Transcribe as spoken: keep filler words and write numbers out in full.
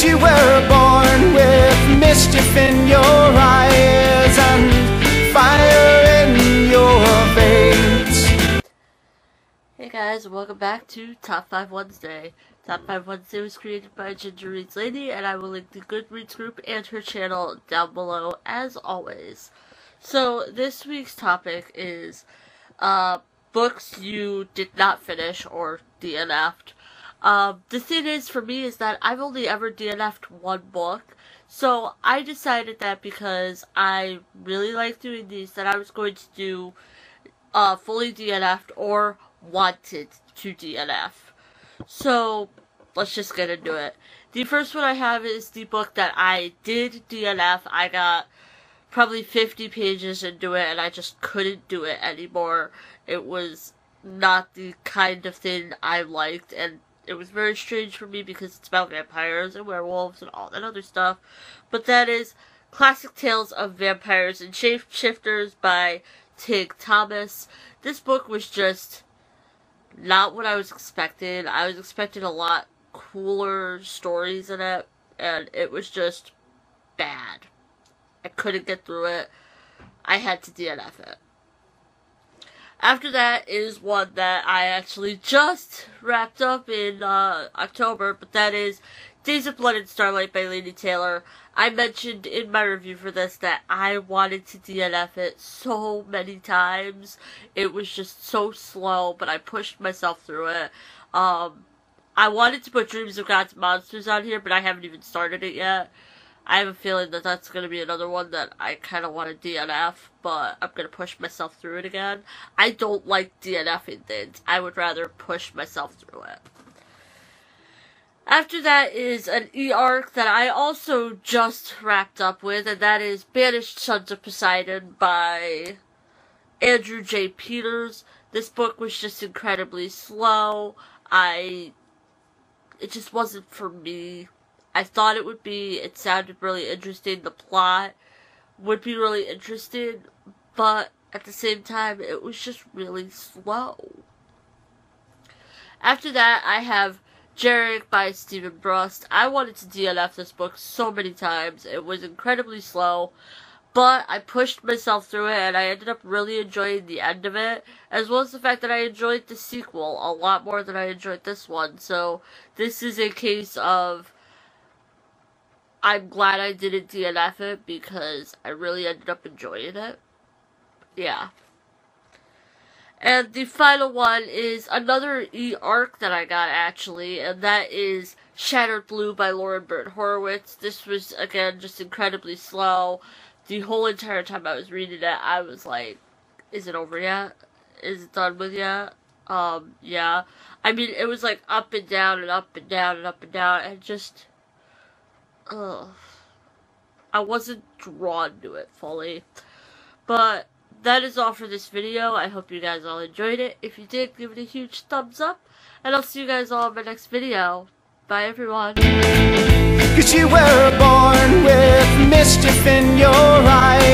that you were born with mischief in your eyes and fire in your veins. Hey guys, welcome back to Top five Wednesday. Top five Wednesday was created by Ginger Reads Lady, and I will link the Goodreads group and her channel down below as always. So this week's topic is uh, books you did not finish or D N F'd. Um, the thing is, for me, is that I've only ever D N F'd one book, so I decided that because I really like doing these, that I was going to do uh, fully D N F'd or wanted to D N F. So let's just get into it. The first one I have is the book that I did D N F. I got probably fifty pages into it, and I just couldn't do it anymore. It was not the kind of thing I liked, and it was very strange for me because it's about vampires and werewolves and all that other stuff. But that is Classic Tales of Vampires and Shape Shifters by Tig Thomas. This book was just not what I was expecting. I was expecting a lot cooler stories in it, and it was just bad. I couldn't get through it. I had to D N F it. After that is one that I actually just wrapped up in uh, October, but that is Days of Blood and Starlight by Lady Taylor. I mentioned in my review for this that I wanted to D N F it so many times. It was just so slow, but I pushed myself through it. Um, I wanted to put Dreams of Gods and Monsters on here, but I haven't even started it yet. I have a feeling that that's going to be another one that I kind of want to D N F, but I'm going to push myself through it again. I don't like DNFing things. I would rather push myself through it. After that is an e-arc that I also just wrapped up with, and that is Banished Sons of Poseidon by Andrew J. Peters. This book was just incredibly slow. I... It just wasn't for me. I thought it would be, it sounded really interesting, the plot would be really interesting, but at the same time, it was just really slow. After that, I have Jhereg by Stephen Brust. I wanted to D N F this book so many times. It was incredibly slow, but I pushed myself through it, and I ended up really enjoying the end of it, as well as the fact that I enjoyed the sequel a lot more than I enjoyed this one. So this is a case of I'm glad I didn't D N F it because I really ended up enjoying it. Yeah. And the final one is another e-arc that I got, actually, and that is Shattered Blue by Lauren Bert Horowitz. This was, again, just incredibly slow. The whole entire time I was reading it, I was like, is it over yet? Is it done with yet? Um, yeah. I mean, it was like up and down and up and down and up and down and just... Ugh. I wasn't drawn to it fully. But that is all for this video. I hope you guys all enjoyed it. If you did, give it a huge thumbs up. And I'll see you guys all in my next video. Bye everyone. 'Cause you were born with mischief in your eyes.